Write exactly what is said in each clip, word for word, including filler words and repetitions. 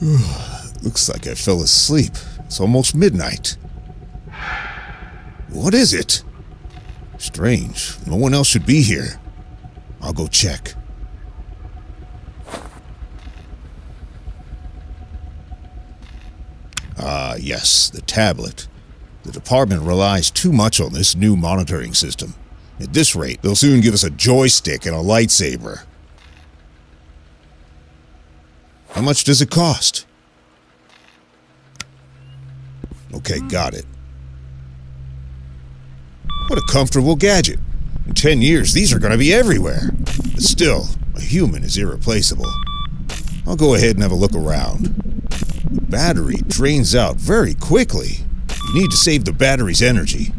Looks like I fell asleep. It's almost midnight. What is it? Strange. No one else should be here. I'll go check. Ah, yes, the tablet. The department relies too much on this new monitoring system. At this rate, they'll soon give us a joystick and a lightsaber. How much does it cost? Okay, got it. What a comfortable gadget. In ten years, these are going to be everywhere. But still, a human is irreplaceable. I'll go ahead and have a look around. The battery drains out very quickly. You need to save the battery's energy.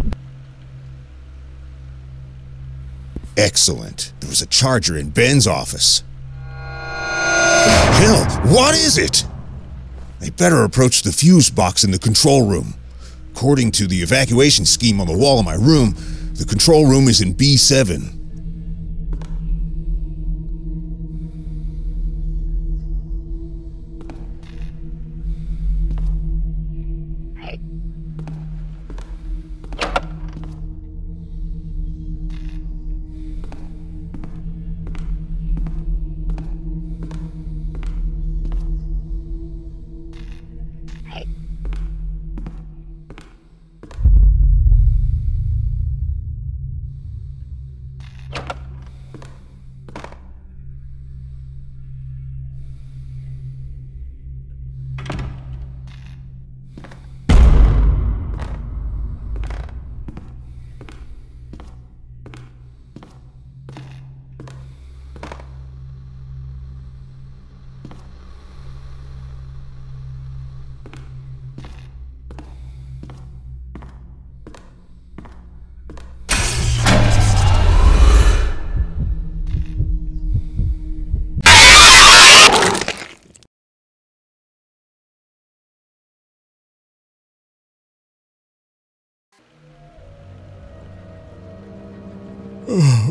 Excellent. There was a charger in Ben's office. Hell, what is it? They better approach the fuse box in the control room. According to the evacuation scheme on the wall of my room, the control room is in B seven.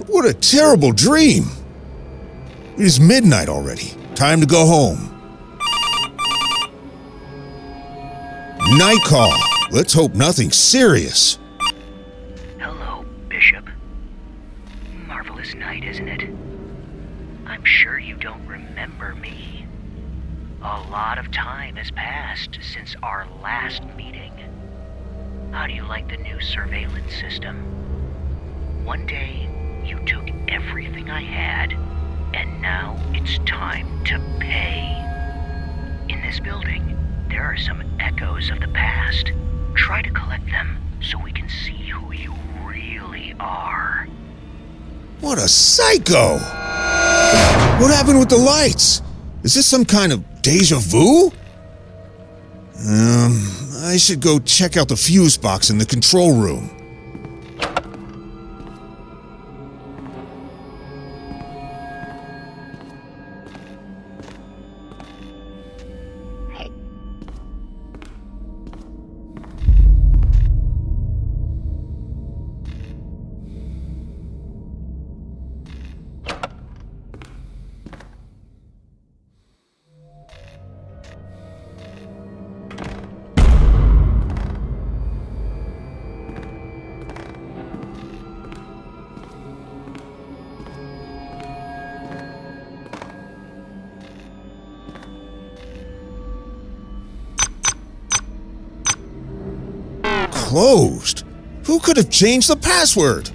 What a terrible dream! It is midnight already. Time to go home. Night call. Let's hope nothing serious. Hello, Bishop. Marvelous night, isn't it? I'm sure you don't remember me. A lot of time has passed since our last meeting. How do you like the new surveillance system? One day, you took everything I had, and now it's time to pay. In this building, there are some echoes of the past. Try to collect them so we can see who you really are. What a psycho! What happened with the lights? Is this some kind of deja vu? Um, I should go check out the fuse box in the control room. Closed? Who could have changed the password?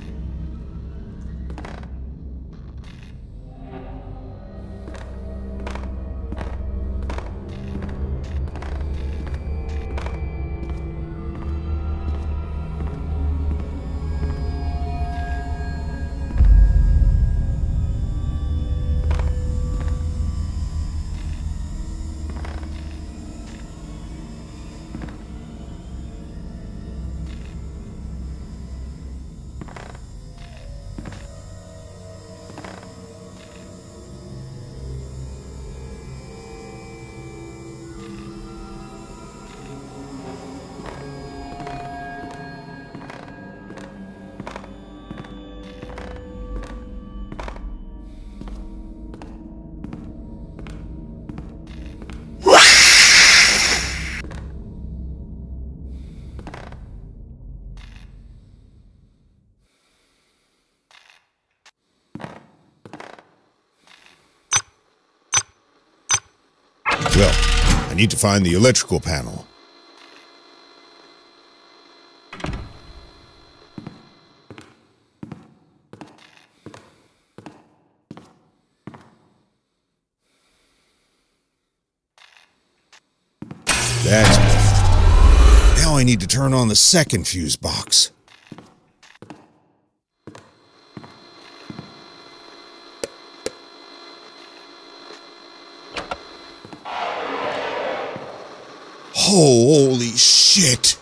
Well, I need to find the electrical panel. That's better. Now I need to turn on the second fuse box. Holy shit!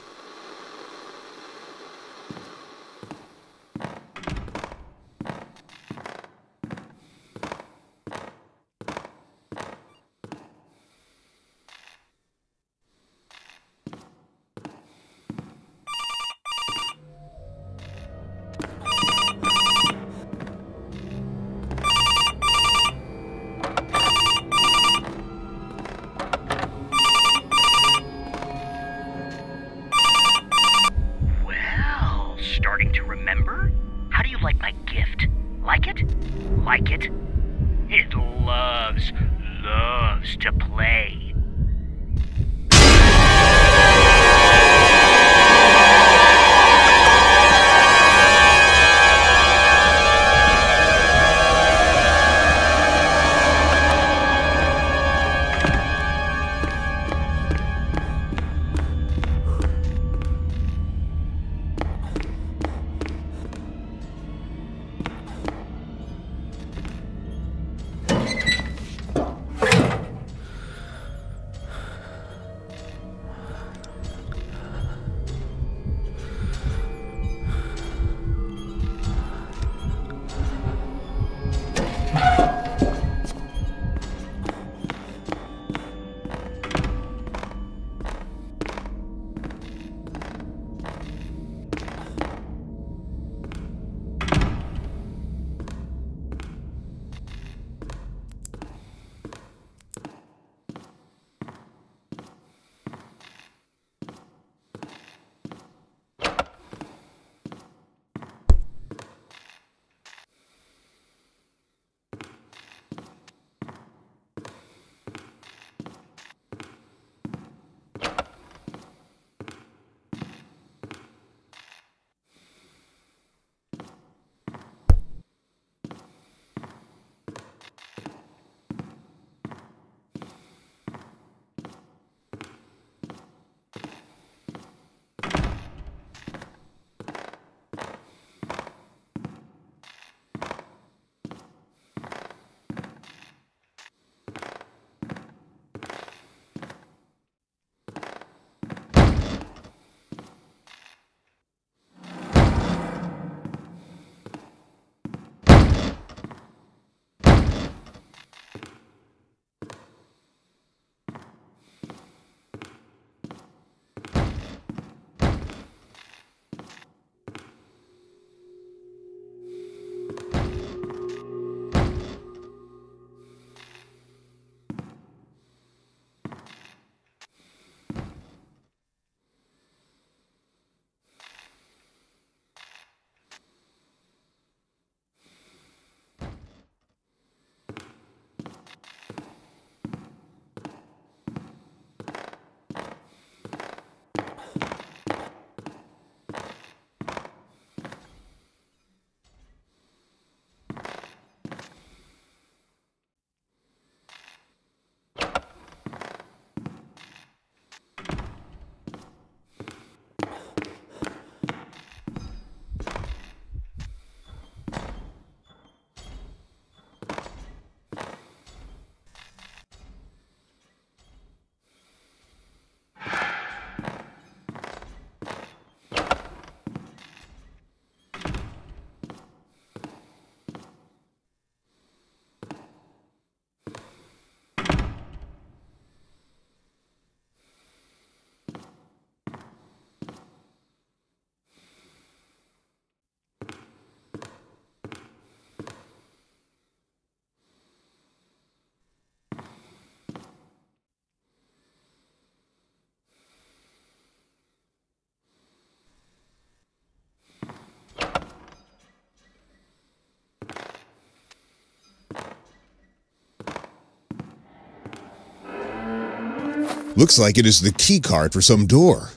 Looks like it is the key card for some door.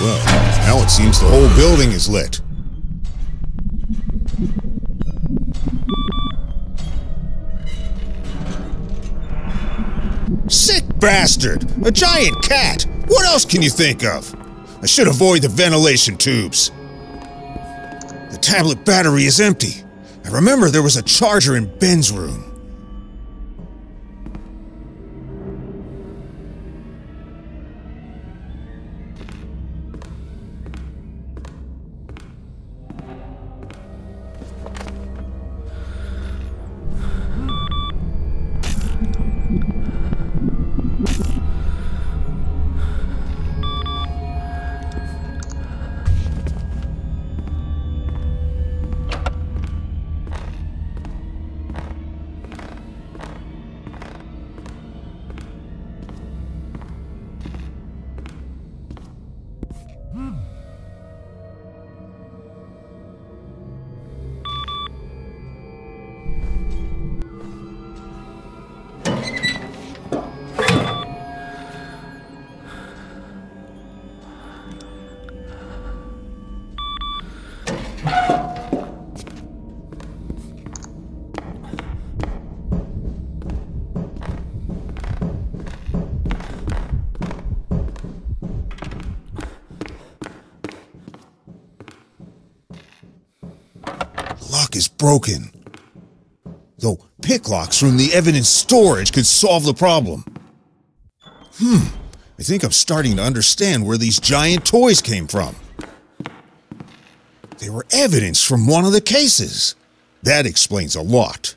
Well, now it seems the whole building is lit. Sick bastard! A giant cat! What else can you think of? I should avoid the ventilation tubes. The tablet battery is empty. I remember there was a charger in Ben's room. Is broken. Though pick locks from the evidence storage could solve the problem. Hmm, I think I'm starting to understand where these giant toys came from. They were evidence from one of the cases. That explains a lot.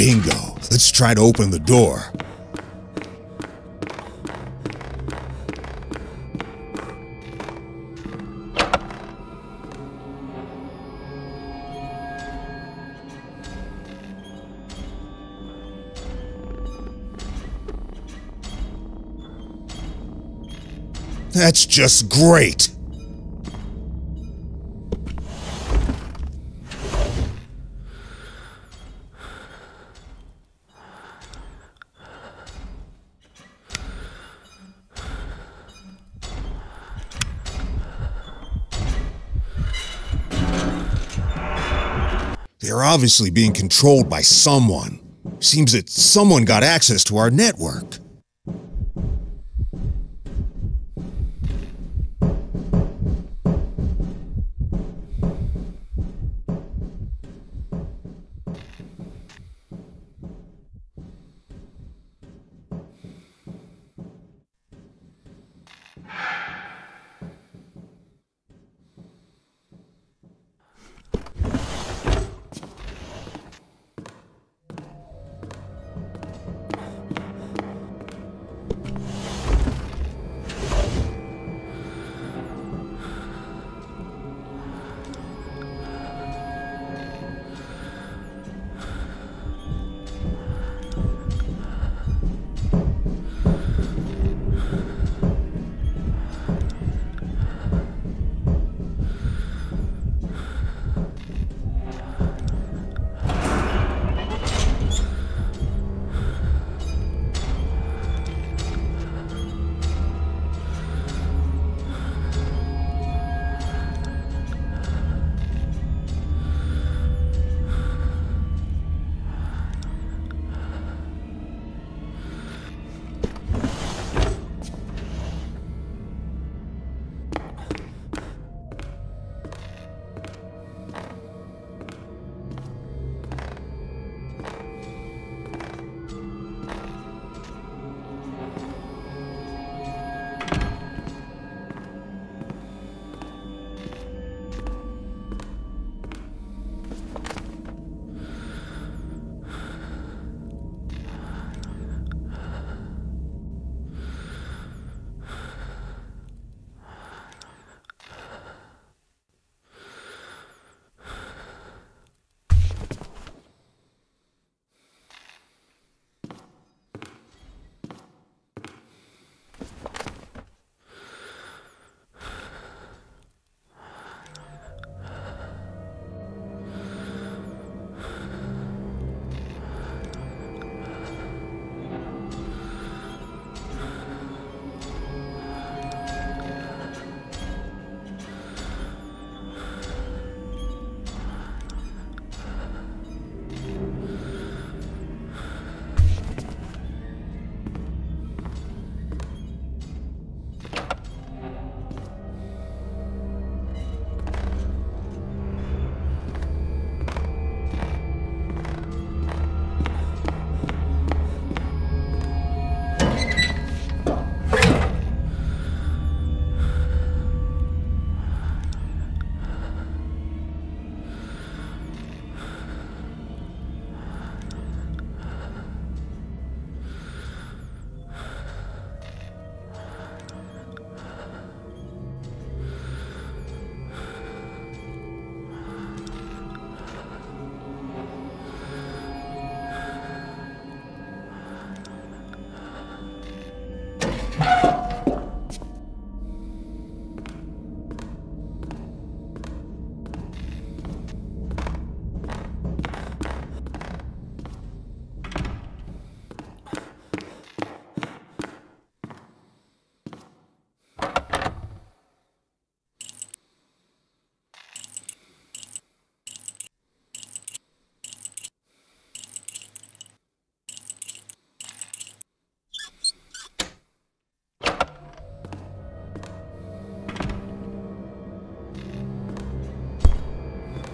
Bingo. Let's try to open the door. That's just great. They're obviously being controlled by someone. Seems that someone got access to our network.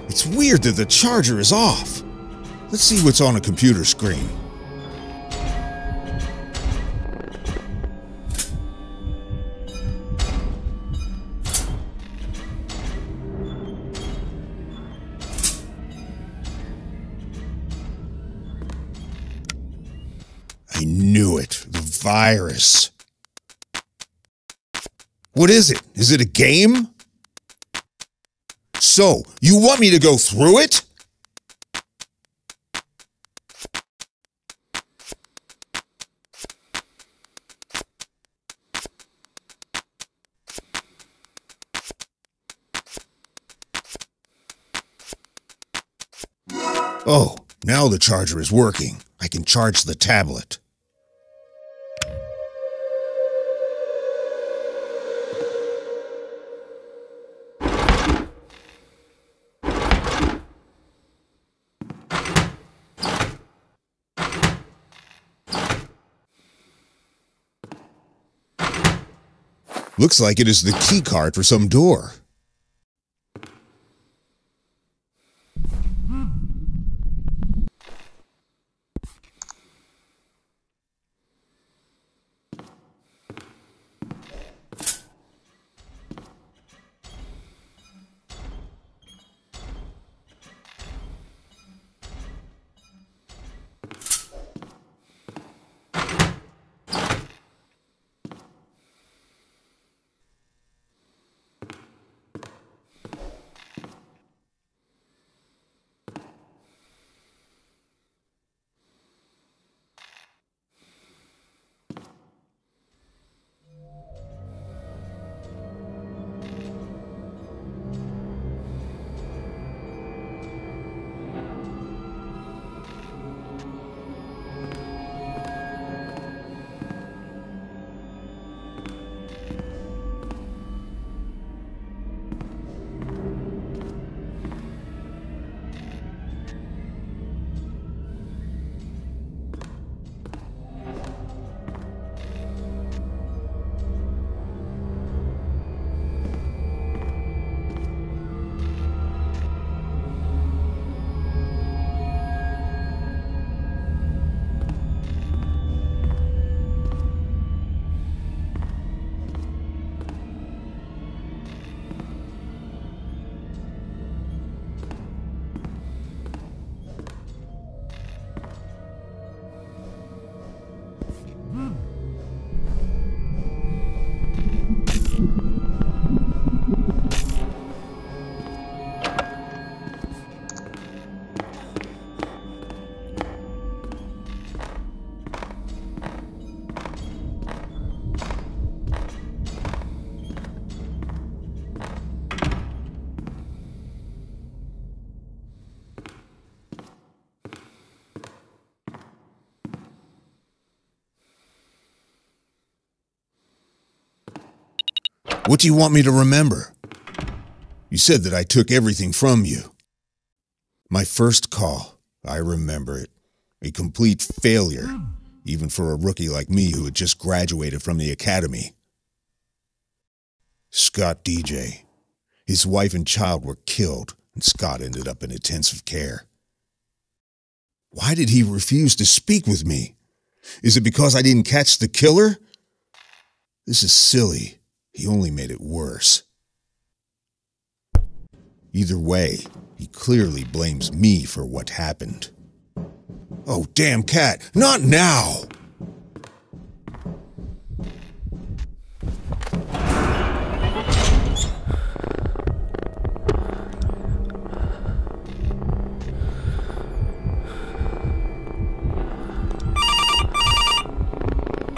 It's weird that the charger is off. Let's see what's on a computer screen. I knew it. The virus. What is it? Is it a game? So, you want me to go through it? Oh, now the charger is working. I can charge the tablet. Looks like it is the key card for some door. What do you want me to remember? You said that I took everything from you. My first call, I remember it. A complete failure, even for a rookie like me who had just graduated from the academy. Scott D J. His wife and child were killed, and Scott ended up in intensive care. Why did he refuse to speak with me? Is it because I didn't catch the killer? This is silly. He only made it worse. Either way, he clearly blames me for what happened. Oh, damn cat! Not now!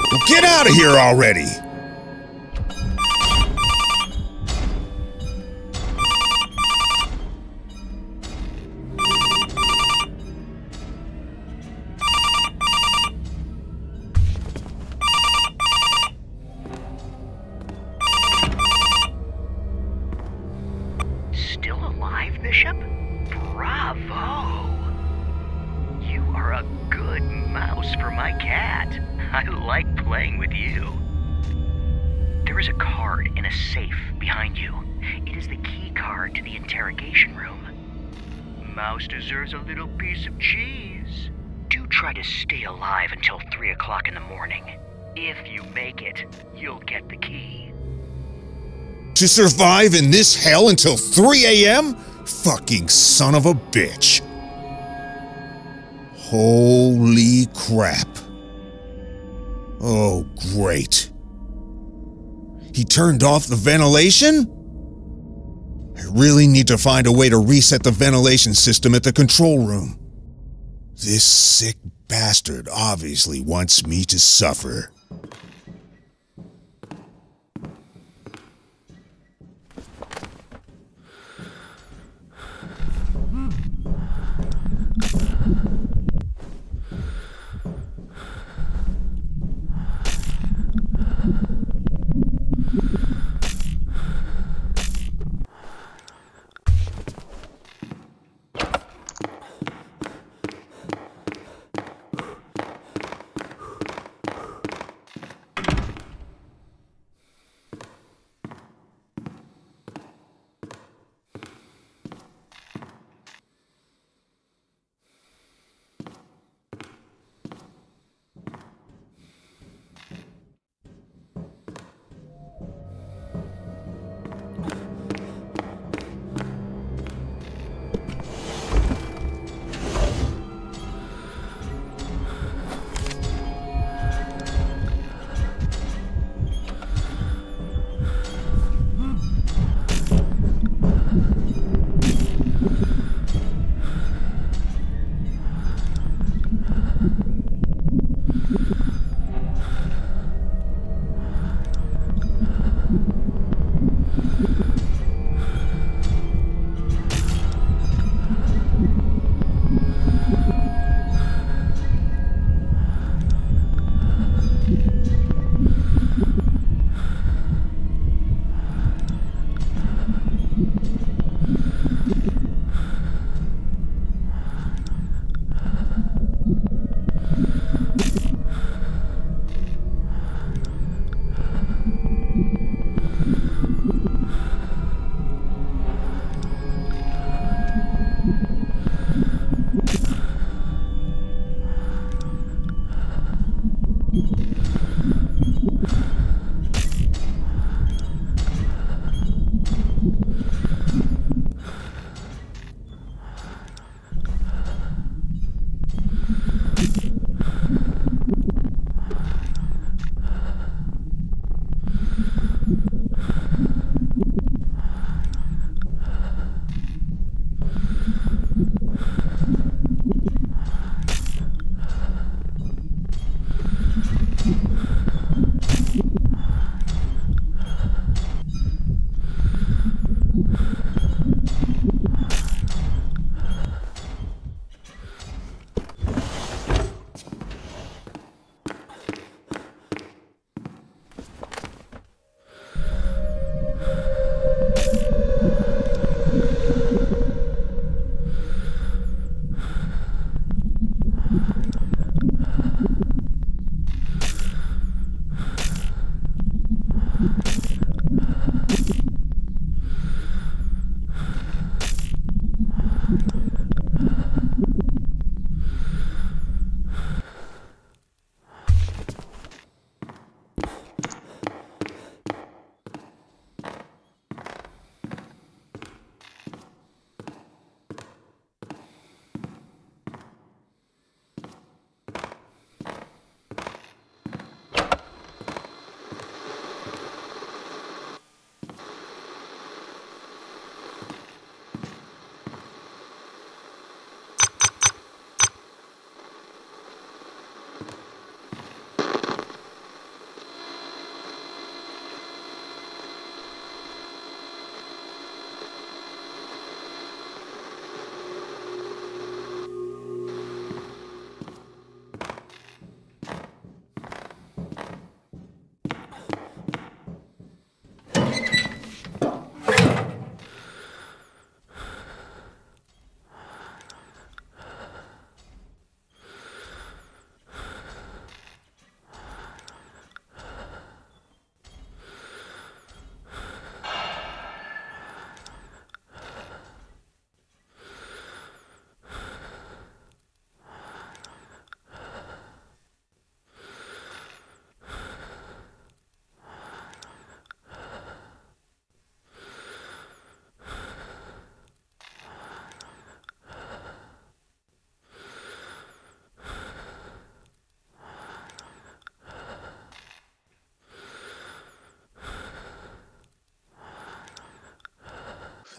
Well, get out of here already! Bishop? Bravo! You are a good mouse for my cat. I like playing with you. There is a card in a safe behind you. It is the key card to the interrogation room. Mouse deserves a little piece of cheese. Do try to stay alive until three o'clock in the morning. If you make it, you'll get the key. To survive in this hell until three A M? Fucking son of a bitch. Holy crap. Oh, great. He turned off the ventilation? I really need to find a way to reset the ventilation system at the control room. This sick bastard obviously wants me to suffer.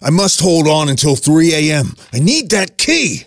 I must hold on until three A M I need that key.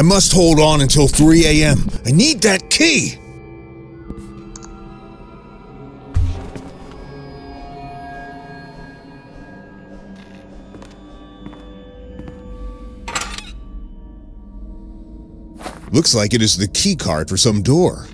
I must hold on until three A M I need that key! Looks like it is the key card for some door.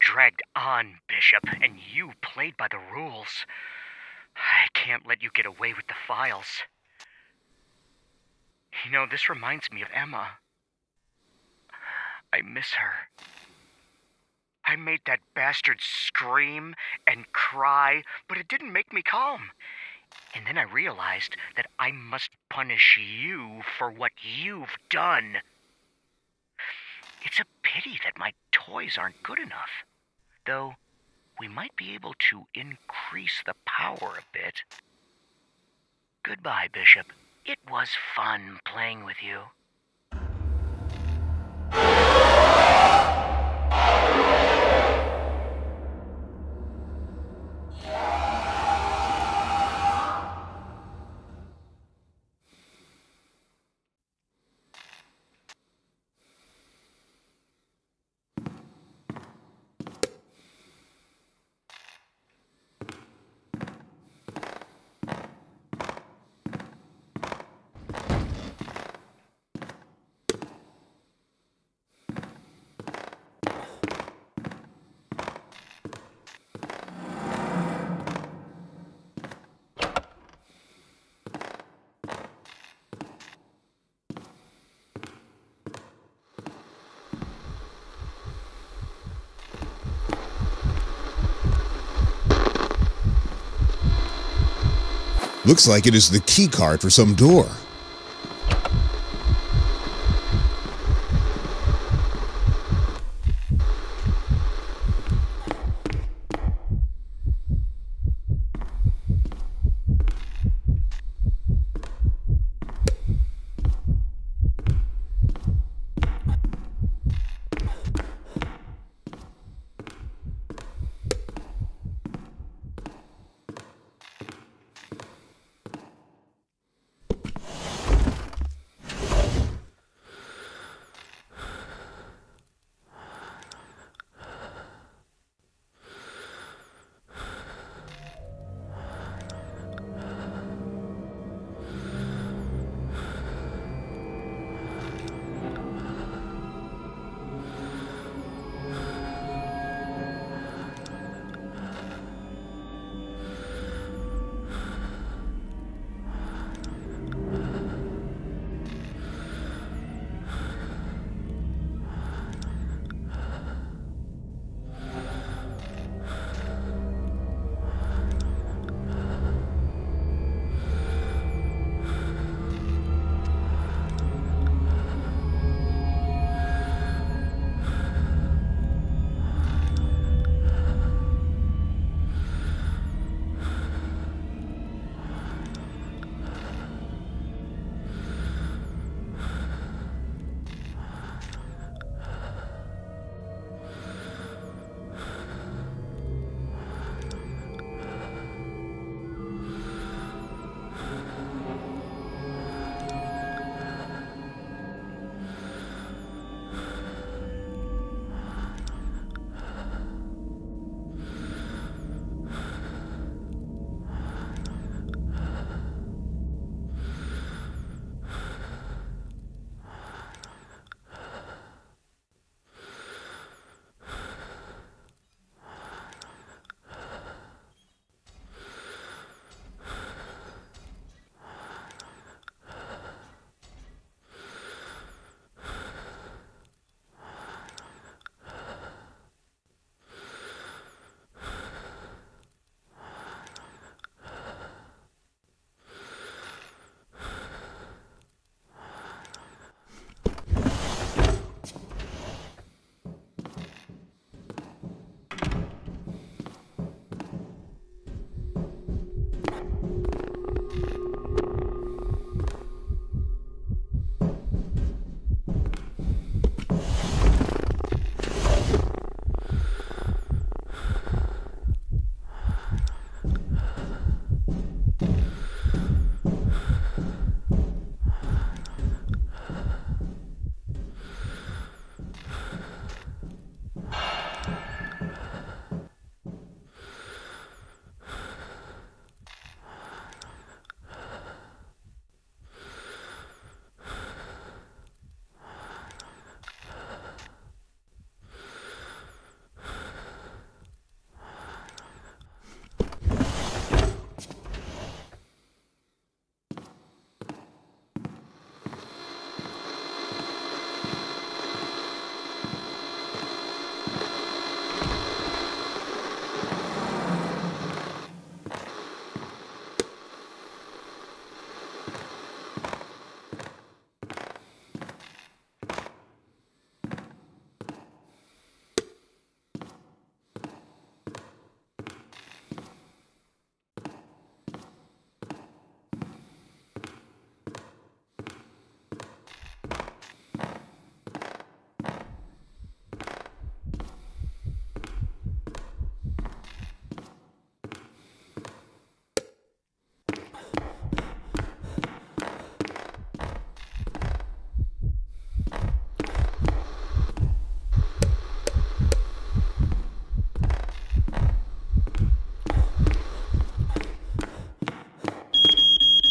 Dragged on, Bishop, and you played by the rules. I can't let you get away with the files. You know, this reminds me of Emma. I miss her. I made that bastard scream and cry, but it didn't make me calm. And then I realized that I must punish you for what you've done. It's a pity that my toys aren't good enough. Though, we might be able to increase the power a bit. Goodbye, Bishop. It was fun playing with you. Looks like it is the key card for some door.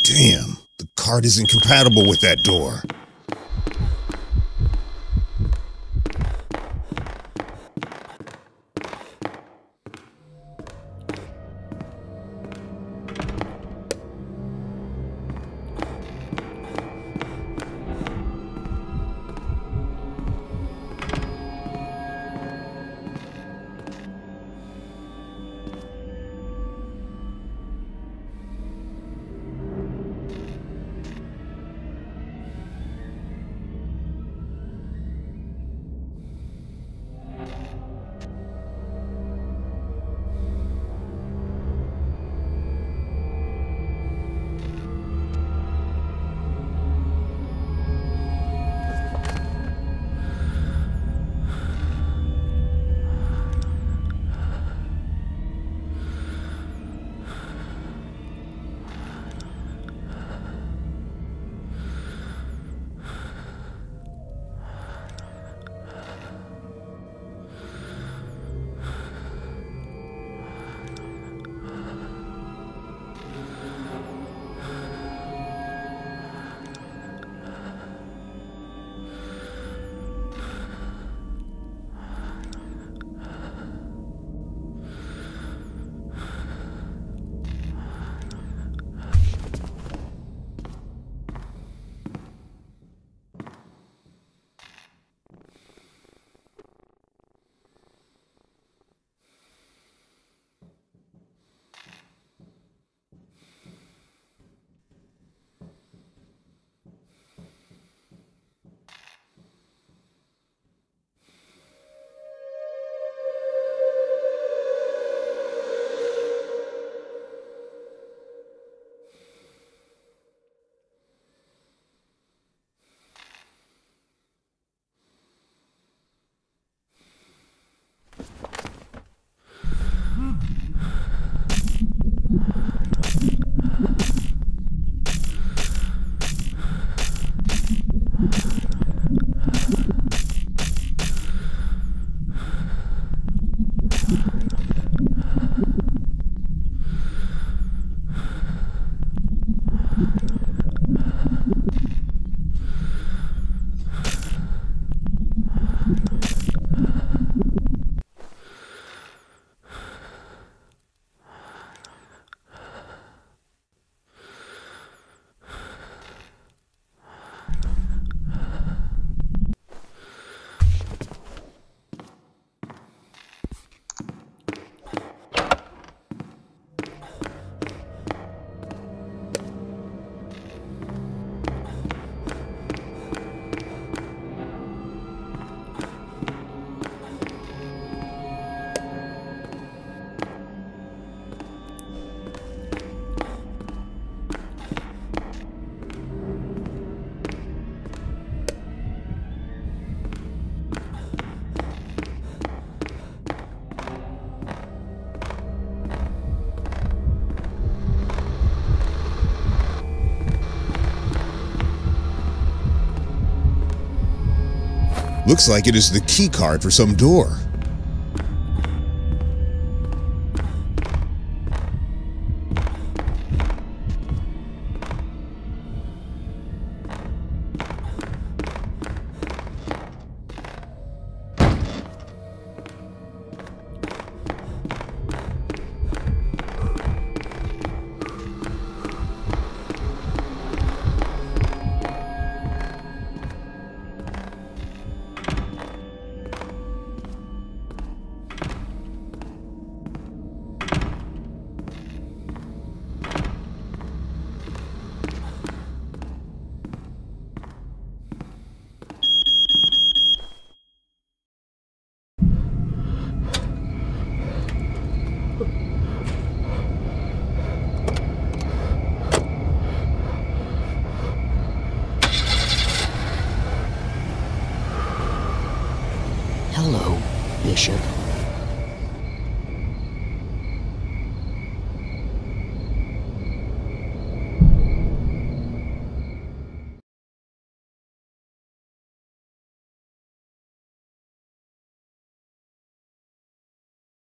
Damn, the card isn't compatible with that door. Looks like it is the key card for some door.